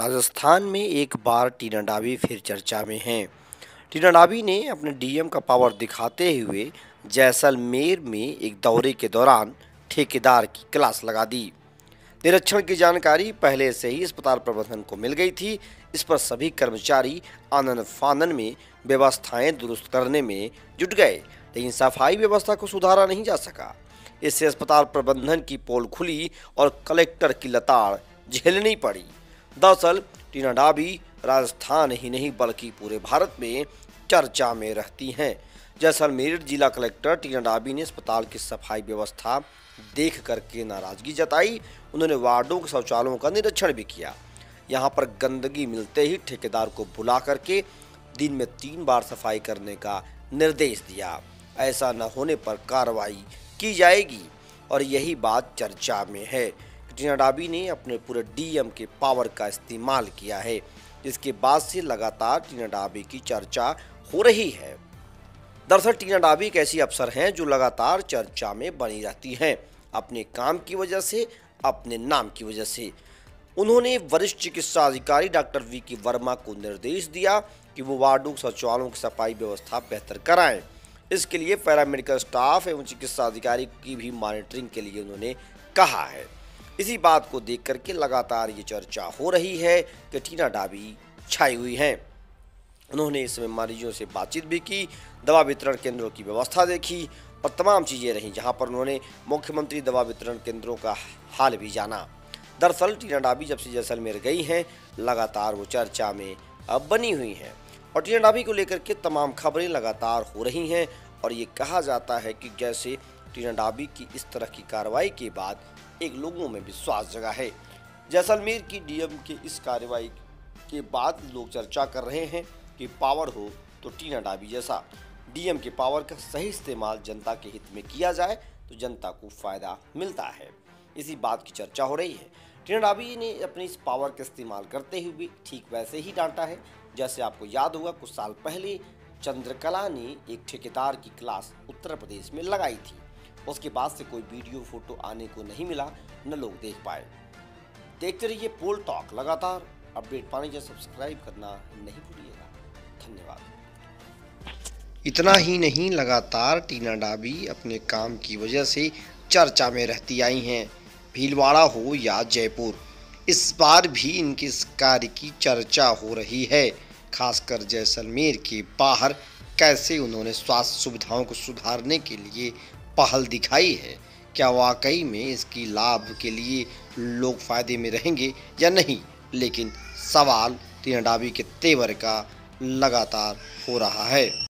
राजस्थान में एक बार टीना डाबी फिर चर्चा में हैं। टीना डाबी ने अपने डीएम का पावर दिखाते हुए जैसलमेर में एक दौरे के दौरान ठेकेदार की क्लास लगा दी। निरीक्षण की जानकारी पहले से ही अस्पताल प्रबंधन को मिल गई थी। इस पर सभी कर्मचारी आनन फानन में व्यवस्थाएं दुरुस्त करने में जुट गए, लेकिन सफाई व्यवस्था को सुधारा नहीं जा सका। इससे अस्पताल प्रबंधन की पोल खुली और कलेक्टर की लताड़ झेलनी पड़ी। दरअसल टीना डाबी राजस्थान ही नहीं बल्कि पूरे भारत में चर्चा में रहती हैं। जैसलमेर जिला कलेक्टर टीना डाबी ने अस्पताल की सफाई व्यवस्था देख करके नाराजगी जताई। उन्होंने वार्डों के शौचालयों का निरीक्षण भी किया। यहाँ पर गंदगी मिलते ही ठेकेदार को बुला करके दिन में 3 बार सफाई करने का निर्देश दिया। ऐसा न होने पर कार्रवाई की जाएगी और यही बात चर्चा में है। टीना डाबी ने अपने पूरे डीएम के पावर का इस्तेमाल किया है, जिसके बाद से लगातार टीना डाबी की चर्चा हो रही है। दरअसल टीना डाबी एक ऐसी अफसर हैं जो लगातार चर्चा में बनी रहती हैं, अपने काम की वजह से, अपने नाम की वजह से। उन्होंने वरिष्ठ चिकित्सा अधिकारी डॉक्टर वी के वर्मा को निर्देश दिया कि वो वार्डों शौचालयों की सफाई व्यवस्था बेहतर कराएं। इसके लिए पैरामेडिकल स्टाफ एवं चिकित्सा अधिकारी की भी मॉनिटरिंग के लिए उन्होंने कहा है। इसी बात को देख करके लगातार ये चर्चा हो रही है कि टीना डाबी छाई हुई हैं। उन्होंने इसमें मरीजों से बातचीत भी की, दवा वितरण केंद्रों की व्यवस्था देखी और तमाम चीज़ें रहीं, जहां पर उन्होंने मुख्यमंत्री दवा वितरण केंद्रों का हाल भी जाना। दरअसल टीना डाबी जब से जैसलमेर गई हैं, लगातार वो चर्चा में अब बनी हुई हैं और टीना डाबी को लेकर के तमाम खबरें लगातार हो रही हैं। और ये कहा जाता है कि जैसे टीना डाबी की इस तरह की कार्रवाई के बाद एक लोगों में विश्वास जगा है। जैसलमेर की डीएम के इस कार्रवाई के बाद लोग चर्चा कर रहे हैं कि पावर हो तो टीना डाबी जैसा डीएम के पावर का सही इस्तेमाल जनता के हित में किया जाए तो जनता को फ़ायदा मिलता है। इसी बात की चर्चा हो रही है। टीना डाबी ने अपने इस पावर का इस्तेमाल करते हुए ठीक वैसे ही डांटा है जैसे आपको याद होगा कुछ साल पहले चंद्रकला ने एक ठेकेदार की क्लास उत्तर प्रदेश में लगाई थी। उसके बाद से कोई वीडियो फोटो आने को नहीं मिला, न लोग देख पाए। देखते रहिए पोल टॉक, लगातार अपडेट पाने के लिए सब्सक्राइब करना नहीं भूलिएगा। धन्यवाद। इतना ही नहीं, लगातार टीना डाबी अपने काम की वजह से चर्चा में रहती आई हैं। भीलवाड़ा हो या जयपुर, इस बार भी इनके इस कार्य की चर्चा हो रही है। खासकर जैसलमेर के बाहर कैसे उन्होंने स्वास्थ्य सुविधाओं को सुधारने के लिए पहल दिखाई है। क्या वाकई में इसकी लाभ के लिए लोग फायदे में रहेंगे या नहीं, लेकिन सवाल टीना डाबी के तेवर का लगातार हो रहा है।